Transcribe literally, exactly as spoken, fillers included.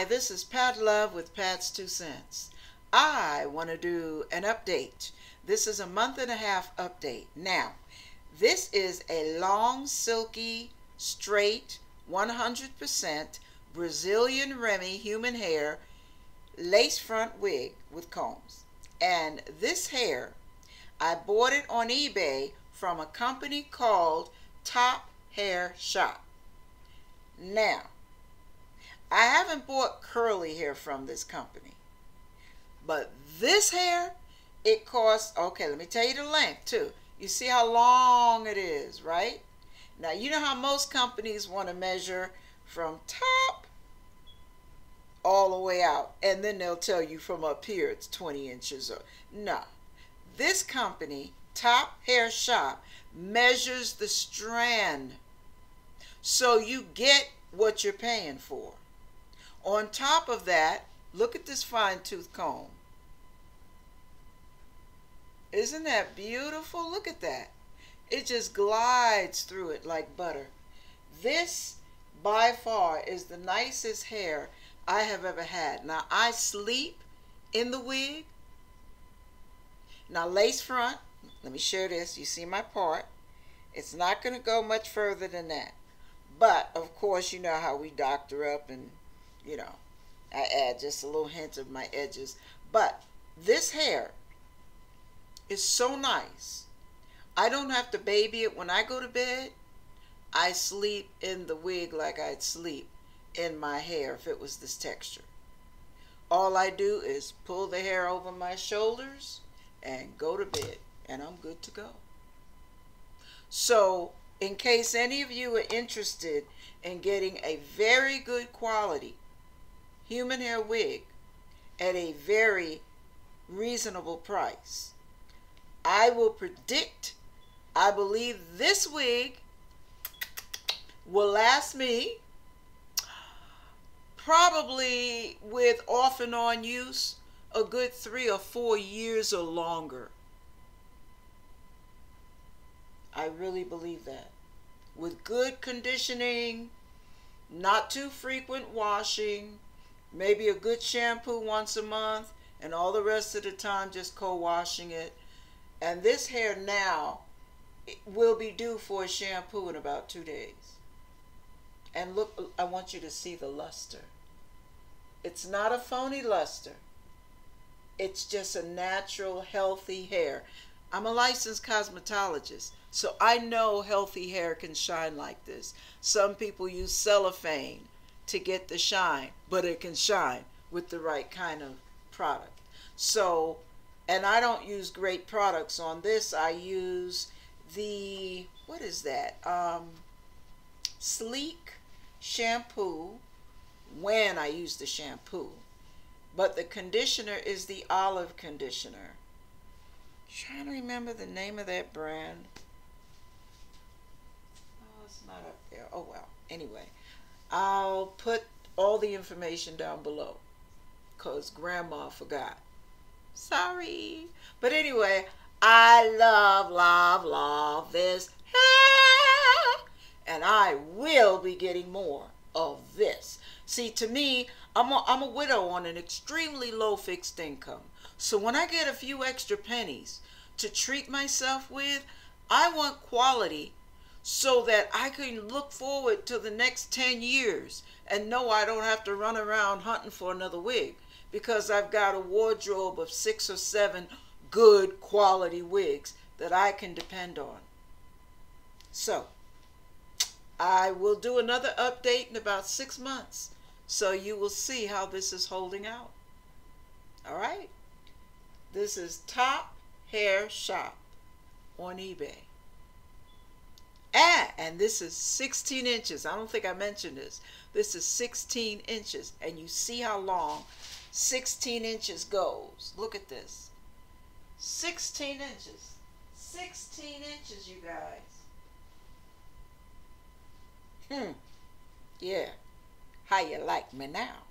Hi, this is Pat Love with Pat's Two Cents. I want to do an update. This is a month and a half update. Now, this is a long, silky, straight, one hundred percent Brazilian Remy human hair lace front wig with combs. And this hair, I bought it on eBay from a company called Top Hair Shop. Now, I haven't bought curly hair from this company, but this hair, it costs, okay, let me tell you the length too. You see how long it is, right? Now, you know how most companies want to measure from top all the way out, and then they'll tell you from up here it's twenty inches or, no. This company, Top Hair Shop, measures the strand, so you get what you're paying for. On top of that, look at this fine-tooth comb. Isn't that beautiful? Look at that. It just glides through it like butter. This, by far, is the nicest hair I have ever had. Now, I sleep in the wig. Now, lace front. Let me share this. You see my part. It's not going to go much further than that. But, of course, you know how we doctor up and, you know, I add just a little hint of my edges. But this hair is so nice. I don't have to baby it when I go to bed. I sleep in the wig like I'd sleep in my hair if it was this texture. All I do is pull the hair over my shoulders and go to bed, and I'm good to go. So, in case any of you are interested in getting a very good quality human hair wig at a very reasonable price, I will predict, I believe this wig will last me probably, with off and on use, a good three or four years or longer. I really believe that. With good conditioning, not too frequent washing, maybe a good shampoo once a month, and all the rest of the time just co-washing it. And this hair now, it will be due for a shampoo in about two days. And look, I want you to see the luster. It's not a phony luster. It's just a natural, healthy hair. I'm a licensed cosmetologist, so I know healthy hair can shine like this. Some people use cellophane to get the shine, but it can shine with the right kind of product. So, and I don't use great products on this. I use the, what is that? Um, sleek shampoo, when I use the shampoo. But the conditioner is the olive conditioner. Trying to remember the name of that brand. Oh, it's not up there. Oh, well. Anyway, I'll put all the information down below because Grandma forgot. Sorry. But anyway, I love, love, love this hair. And I will be getting more of this. See, to me, I'm a, I'm a widow on an extremely low fixed income. So when I get a few extra pennies to treat myself with, I want quality so that I can look forward to the next ten years and know I don't have to run around hunting for another wig because I've got a wardrobe of six or seven good quality wigs that I can depend on. So I will do another update in about six months. So you will see how this is holding out. All right. This is Top Hair Shop on eBay. Ah, and this is sixteen inches. I don't think I mentioned this. This is sixteen inches. And you see how long sixteen inches goes. Look at this. sixteen inches. sixteen inches, you guys. Hmm. Yeah. How you like me now?